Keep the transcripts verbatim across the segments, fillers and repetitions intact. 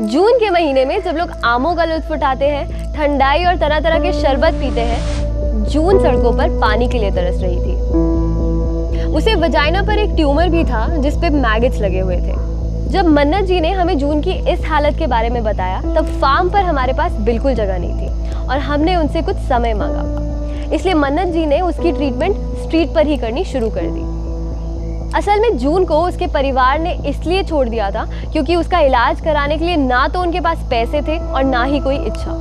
जून के महीने में जब लोग आमों का लुत्फ उठाते हैं, ठंडाई और तरह तरह के शरबत पीते हैं, जून सड़कों पर पानी के लिए तरस रही थी। उसे वजाइना पर एक ट्यूमर भी था जिस पे मैगेट्स लगे हुए थे। जब मन्नत जी ने हमें जून की इस हालत के बारे में बताया तब फार्म पर हमारे पास बिल्कुल जगह नहीं थी और हमने उनसे कुछ समय मांगा, इसलिए मन्नत जी ने उसकी ट्रीटमेंट स्ट्रीट पर ही करनी शुरू कर दी। असल में जून को उसके परिवार ने इसलिए छोड़ दिया था क्योंकि उसका इलाज कराने के लिए ना तो उनके पास पैसे थे और ना ही कोई इच्छा।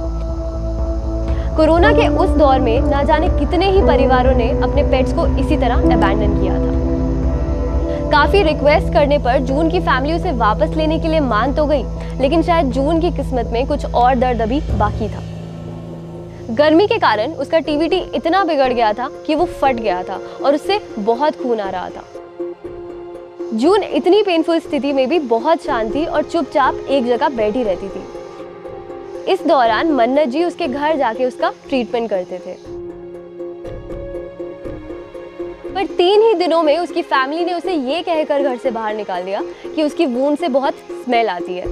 कोरोना के उस दौर में ना जाने कितने ही परिवारों ने अपने पेट्स को इसी तरह अबैंडन किया था। काफी रिक्वेस्ट करने पर जून की फैमिली उसे वापस लेने के लिए मान तो गई, लेकिन शायद जून की किस्मत में कुछ और दर्द अभी बाकी था। गर्मी के कारण उसका टीवीटी इतना बिगड़ गया था कि वो फट गया था और उससे बहुत खून आ रहा था। जून इतनी पेनफुल स्थिति में भी बहुत शांति और चुपचाप एक जगह बैठी रहती थी। इस दौरान मन्नत जी उसके घर जाके उसका ट्रीटमेंट करते थे, पर तीन ही दिनों में उसकी फैमिली ने उसे ये कहकर घर से बाहर निकाल दिया कि उसकी वूंड से बहुत स्मेल आती है।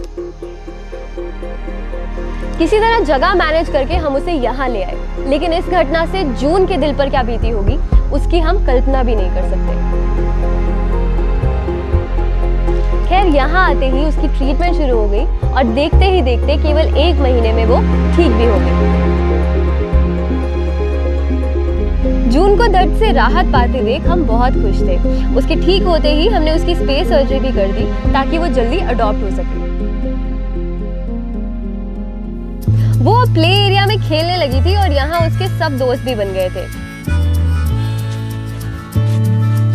किसी तरह जगह मैनेज करके हम उसे यहाँ ले आए, लेकिन इस घटना से जून के दिल पर क्या बीती होगी उसकी हम कल्पना भी नहीं कर सकते। खैर, यहाँ आते ही उसकी ट्रीटमेंट शुरू हो गई और देखते ही देखते केवल एक महीने में वो ठीक भी हो गई। जून को दर्द से राहत पाते देख हम बहुत खुश थे। उसके ठीक होते ही हमने उसकी स्पेस सर्जरी भी कर दी ताकि वो जल्दी अडॉप्ट हो सके। वो प्ले एरिया में खेलने लगी थी और यहाँ उसके सब दोस्त भी बन गए थे।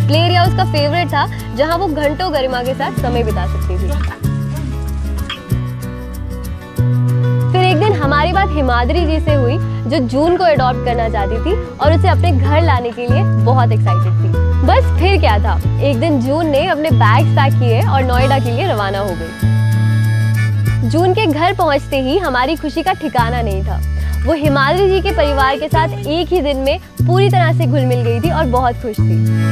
प्ले एरिया उसका फेवरेट था जहां वो घंटों गरिमा के साथ समय बिता सकती थी। फिर एक दिन हमारी बात हिमाद्री जी से हुई जो जून को अडॉप्ट करना चाहती थी और उसे अपने घर लाने के लिए बहुत एक्साइटेड थी। बस फिर क्या था, एक दिन जून ने अपने बैग्स पैक किए और नोएडा के लिए रवाना हो गई। जून के घर पहुंचते ही हमारी खुशी का ठिकाना नहीं था। वो हिमाद्री जी के परिवार के साथ एक ही दिन में पूरी तरह से घुल मिल गई थी और बहुत खुश थी।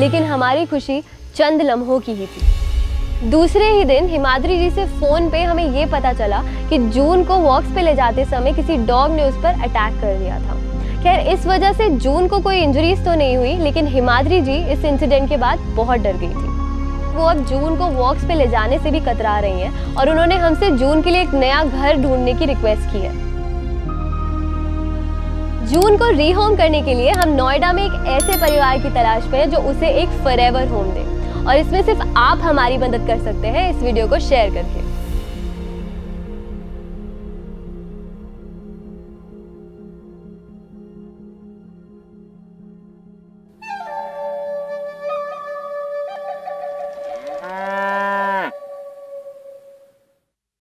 लेकिन हमारी खुशी चंद लम्हों की ही थी। दूसरे ही दिन हिमाद्री जी से फोन पे हमें ये पता चला कि जून को वॉक्स पे ले जाते समय किसी डॉग ने उस पर अटैक कर दिया था। खैर, इस वजह से जून को कोई इंजरीज तो नहीं हुई, लेकिन हिमाद्री जी इस इंसिडेंट के बाद बहुत डर गई थी। वो अब जून को वॉक्स पे ले जाने से भी कतरा रही हैं और उन्होंने हमसे जून के लिए एक नया घर ढूंढने की रिक्वेस्ट की है। जून को रीहोम करने के लिए हम नोएडा में एक ऐसे परिवार की तलाश पे हैं जो उसे एक फॉरएवर होम दे, और इसमें सिर्फ आप हमारी मदद कर सकते हैं इस वीडियो को शेयर करके।